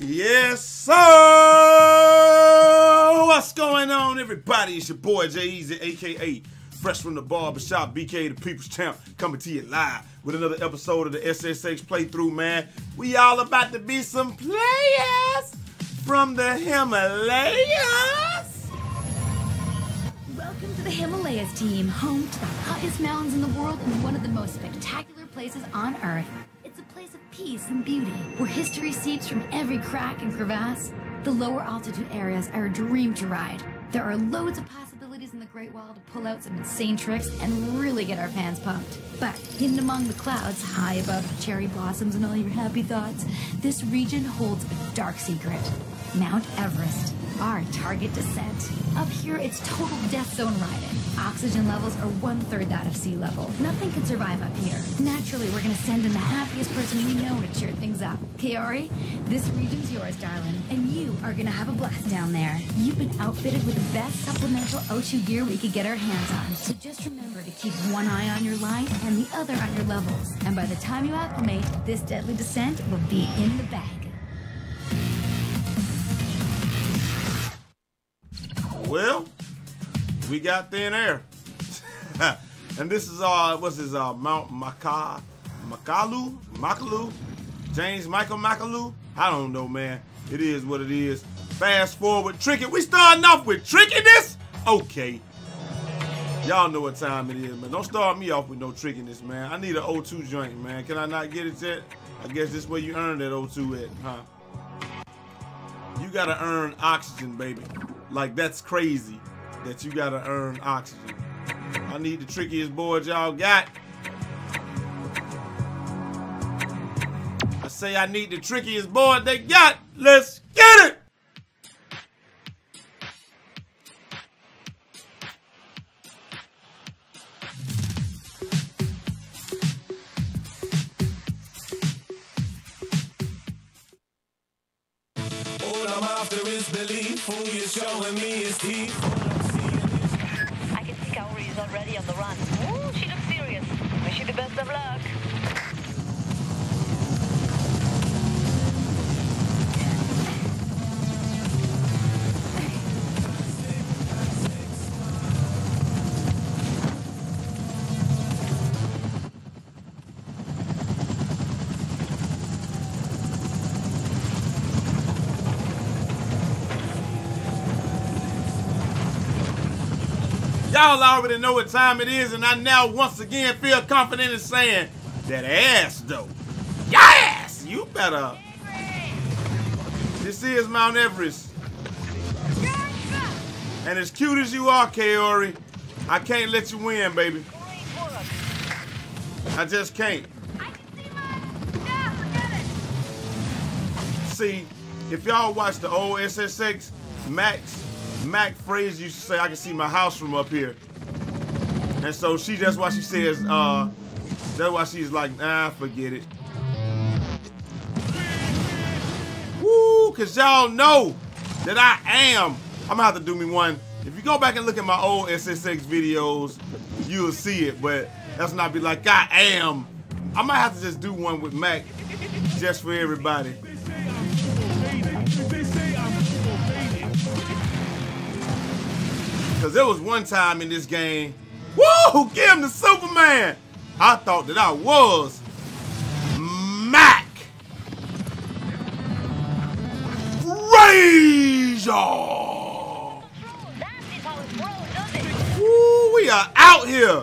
Yes, sir! What's going on, everybody? It's your boy, Jai Eazy, a.k.a. Fresh from the Barbershop, BK, the People's Champ, coming to you live with another episode of the SSX playthrough, man. We all about to be some players from the Himalayas. Welcome to the Himalayas, team, home to the hottest mountains in the world and one of the most spectacular places on Earth. Place of peace and beauty, where history seeps from every crack and crevasse. The lower altitude areas are a dream to ride. There are loads of possibilities in the Great Wall to pull out some insane tricks and really get our fans pumped. But hidden among the clouds, high above the cherry blossoms and all your happy thoughts, this region holds a dark secret. Mount Everest, our target descent. Up here, it's total death zone riding. Oxygen levels are 1/3 that of sea level. Nothing can survive up here. Naturally, we're gonna send in the happiest person we know to cheer things up. Kaori, this region's yours, darling, and you are gonna have a blast down there. You've been outfitted with the best supplemental OSHU gear we could get our hands on. So just remember to keep one eye on your line and the other on your levels. And by the time you acclimate, this deadly descent will be in the bag. Well, we got thin air. And this is what's this, Mount Makalu? James Michael Makalu? I don't know, man. It is what it is. Fast forward, Tricky. We starting off with trickiness? Okay. Y'all know what time it is, man. Don't start me off with no trickiness, man. I need an O2 joint, man. Can I not get it yet? I guess this is where you earn that O2 at, huh? You gotta earn oxygen, baby. Like, that's crazy that you gotta earn oxygen. I need the trickiest board y'all got. I say I need the trickiest board they got. Let's get it! Showing me his teeth. I can see Kaori is already on the run. Ooh, she looks serious. Wish you the best of luck. Y'all already know what time it is, and I now once again feel confident in saying that ass though. Yes! You better. This is Mount Everest. And as cute as you are, Kaori, I can't let you win, baby. I just can't. See, if y'all watch the old SSX, Mac Fraser used to say, I can see my house from up here. And so that's why she says, that's why she's like, nah, forget it. Woo, cause y'all know that I'm gonna have to do me one. If you go back and look at my old SSX videos, you'll see it, but that's not be like, I am. I might have to just do one with Mac, just for everybody. Cause there was one time in this game, woo, give him the Superman. I thought that I was Mac Fraser. Woo, we are out here.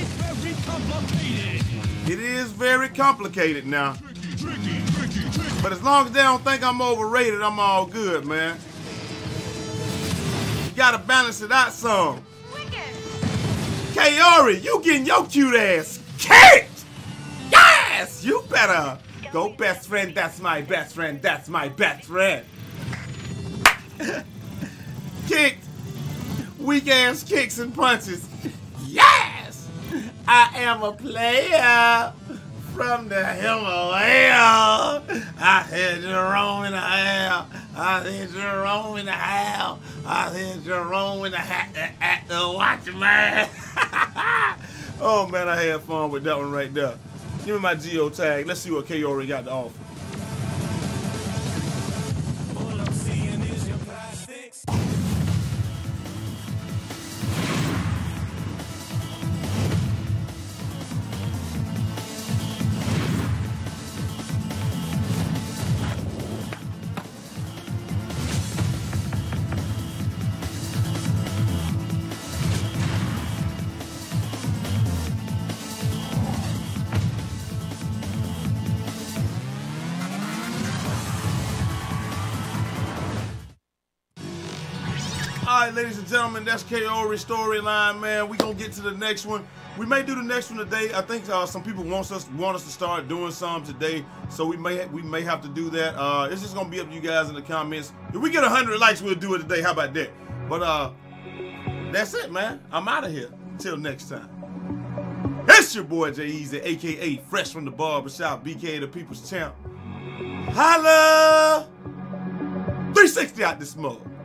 It's very complicated. It is very complicated now. But as long as they don't think I'm overrated, I'm all good, man. You gotta balance it out some. Kaori, you getting your cute ass kicked! Yes! You better go, best friend, that's my best friend, that's my best friend. Kicked. Weak ass kicks and punches. Yes! I am a player. From the Himalaya, I hear Jerome in the air. I hear Jerome in the air. I hear Jerome in the hat at the watch, man. Oh man, I had fun with that one right there. Give me my geotag. Let's see what Kaori got to offer. All I'm seeing is your plastics. Alright, ladies and gentlemen, that's Kaori's storyline, man. We're gonna get to the next one. We may do the next one today. I think some people want us to start doing some today, so we may have to do that. It's just gonna be up to you guys in the comments. If we get 100 likes, we'll do it today. How about that? But that's it, man. I'm out of here. Till next time. It's your boy Jai Eazy, aka Fresh from the Barbershop, BK the People's Champ. Holla! 360 out this mug.